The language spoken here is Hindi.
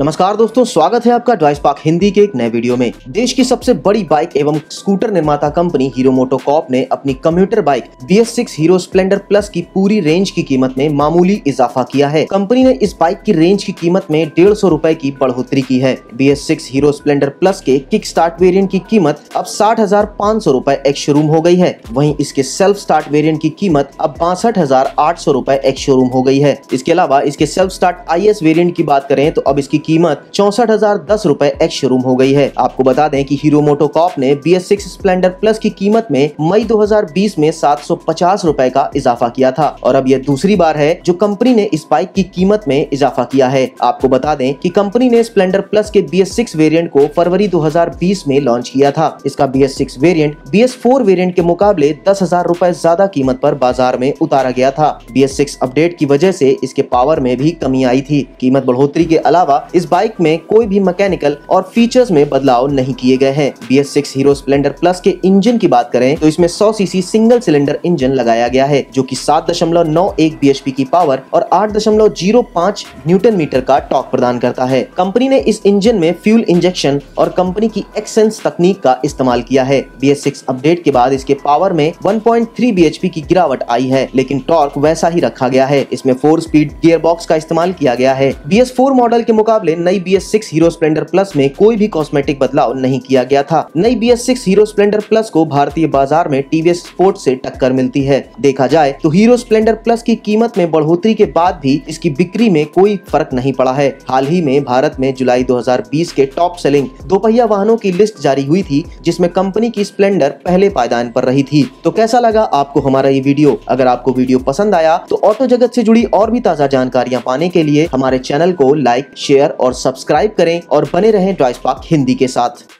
नमस्कार दोस्तों, स्वागत है आपका ड्राइवस्पार्क हिंदी के एक नए वीडियो में। देश की सबसे बड़ी बाइक एवं स्कूटर निर्माता कंपनी हीरो मोटोकॉर्प ने अपनी commuter bike BS6 Hero Splendor plus की पूरी रेंज की कीमत में मामूली इजाफा किया है। कंपनी ने इस बाइक की रेंज की कीमत में 150 रुपए की बढ़ोतरी की है। BS6 हीरो स्प्लेंडर प्लस के किक स्टार्ट वेरियंट की कीमत अब 60,500 रुपए एक्स शोरूम हो गयी है। वहीं इसके सेल्फ स्टार्ट वेरियंट की कीमत अब 62,800 रुपए एक्स शोरूम हो गयी है। इसके अलावा इसके सेल्फ स्टार्ट IS वेरियंट की बात करें तो अब इसकी कीमत 64,010 रुपए एक्स शोरूम हो गई है। आपको बता दें कि हीरो मोटोकॉर्प ने BS6 स्प्लेंडर प्लस की कीमत में मई 2020 में 750 रुपए का इजाफा किया था और अब यह दूसरी बार है जो कंपनी ने इस बाइक की कीमत में इजाफा किया है। आपको बता दें कि कंपनी ने स्प्लेंडर प्लस के BS6 वेरिएंट को फरवरी 2020 में लॉन्च किया था। इसका BS6 वेरिएंट BS4 वेरिएंट के मुकाबले 10,000 रुपए ज्यादा कीमत पर बाजार में उतारा गया था। BS6 अपडेट की वजह से इसके पावर में भी कमी आई थी। कीमत बढ़ोतरी के अलावा इस बाइक में कोई भी मैकेनिकल और फीचर्स में बदलाव नहीं किए गए हैं। BS6 हीरो स्प्लेंडर प्लस के इंजन की बात करें तो इसमें 100 सीसी सिंगल सिलेंडर इंजन लगाया गया है जो कि 7.91 bhp की पावर और 8.05 न्यूटन मीटर का टॉर्क प्रदान करता है। कंपनी ने इस इंजन में फ्यूल इंजेक्शन और कंपनी की एक्सेंस तकनीक का इस्तेमाल किया है। BS6 अपडेट के बाद इसके पावर में 1.3 bhp की गिरावट आई है, लेकिन टॉर्क वैसा ही रखा गया है। इसमें 4 स्पीड गियर बॉक्स का इस्तेमाल किया गया है। BS4 मॉडल के मुकाबले नई BS6 हीरो स्प्लेंडर प्लस में कोई भी कॉस्मेटिक बदलाव नहीं किया गया था। नई BS6 हीरो स्प्लेंडर प्लस को भारतीय बाजार में TVS स्पोर्ट से टक्कर मिलती है। देखा जाए तो हीरो स्प्लेंडर प्लस की कीमत में बढ़ोतरी के बाद भी इसकी बिक्री में कोई फर्क नहीं पड़ा है। हाल ही में भारत में जुलाई 2020 के टॉप सेलिंग दोपहिया वाहनों की लिस्ट जारी हुई थी जिसमें कंपनी की स्प्लेंडर पहले पायदान पर रही थी। तो कैसा लगा आपको हमारा ये वीडियो? अगर आपको वीडियो पसंद आया तो ऑटो जगत से जुड़ी और भी ताज़ा जानकारियाँ पाने के लिए हमारे चैनल को लाइक, शेयर और सब्सक्राइब करें और बने रहें ड्राइवस्पार्क हिंदी के साथ।